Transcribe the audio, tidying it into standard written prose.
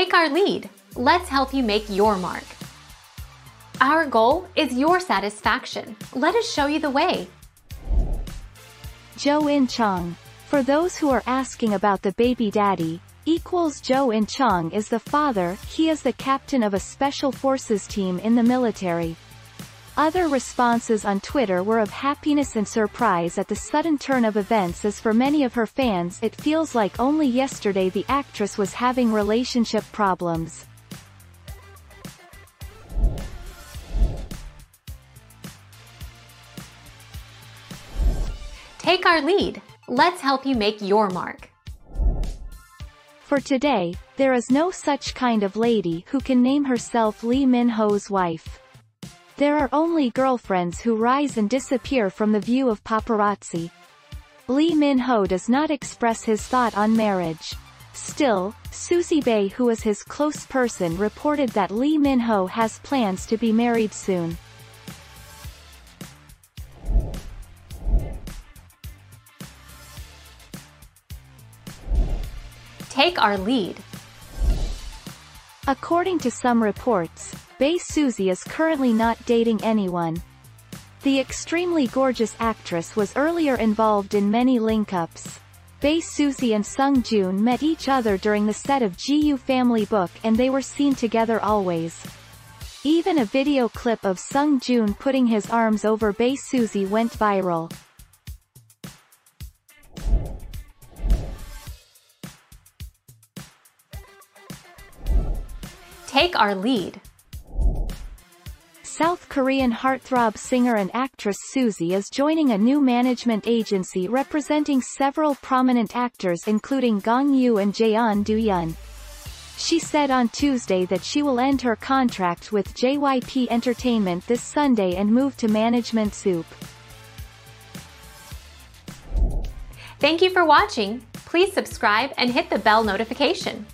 Take our lead. Let's help you make your mark. Our goal is your satisfaction. Let us show you the way. Joe In-chang. For those who are asking about the baby daddy, Joe In-chang is the father. He is the captain of a special forces team in the military. Other responses on Twitter were of happiness and surprise at the sudden turn of events, as for many of her fans it feels like only yesterday the actress was having relationship problems. Take our lead. Let's help you make your mark. For today, there is no such kind of lady who can name herself Lee Min Ho's wife. There are only girlfriends who rise and disappear from the view of paparazzi. Lee Min Ho does not express his thought on marriage. Still, Suzy Bae, who is his close person, reported that Lee Min Ho has plans to be married soon. Take our lead. According to some reports, Suzy Bae is currently not dating anyone. The extremely gorgeous actress was earlier involved in many link-ups. Suzy Bae and Sung Joon met each other during the set of GU Family Book, and they were seen together always. Even a video clip of Sung Joon putting his arms over Suzy Bae went viral. Take our lead. South Korean heartthrob singer and actress Suzy is joining a new management agency representing several prominent actors including Gong Yoo and Jeon Do-yeon. She said on Tuesday that she will end her contract with JYP Entertainment this Sunday and move to Management Soup. Thank you for watching. Please subscribe and hit the bell notification.